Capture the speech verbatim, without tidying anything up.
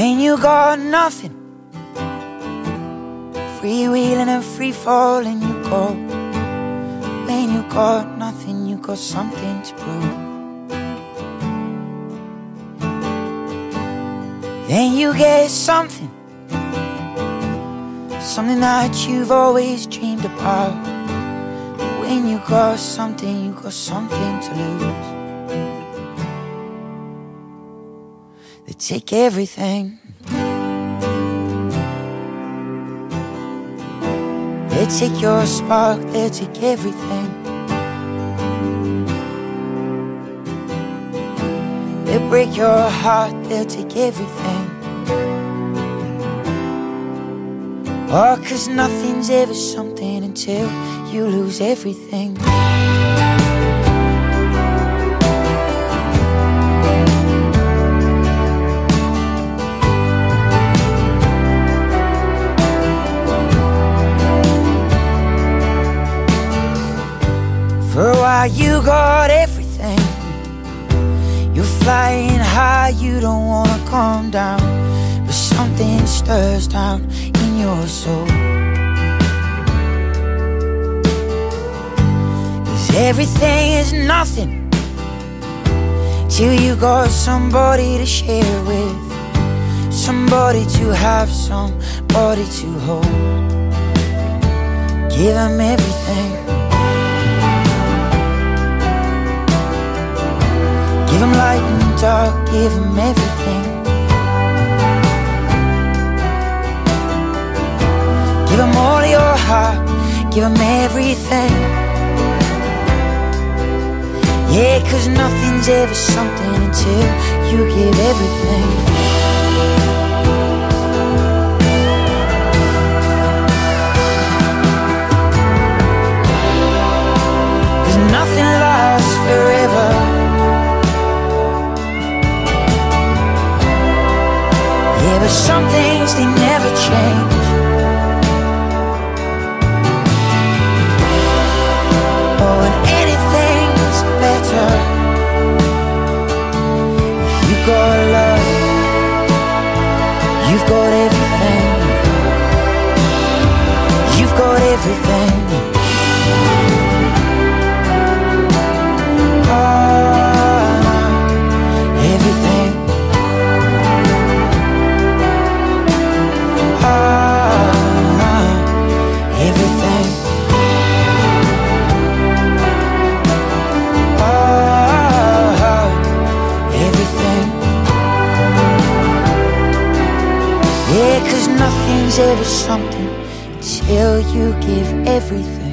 when you got nothing. Freewheeling and free falling you go. When you got nothing, you got something to prove. Then you get something, something that you've always dreamed about. When you got something, you got something to lose. They take everything. They take your spark, they take everything. They break your heart, they'll take everything. Oh, 'cause nothing's ever something until you lose everything. For a while you got everything. You're flying high, you don't wanna come down. But something stirs down in your soul. 'Cause everything is nothing till you got somebody to share it with, somebody to have, somebody to hold. Give them everything. Give 'em light and dark, give 'em everything. Give 'em all your heart, give 'em everything. Yeah, 'cause nothing's ever something until you give everything. Some things, they never change. Oh, and anything's better if you got love, you've got everything. You've got everything. Oh, everything. Yeah, 'cause nothing's ever something till you give everything.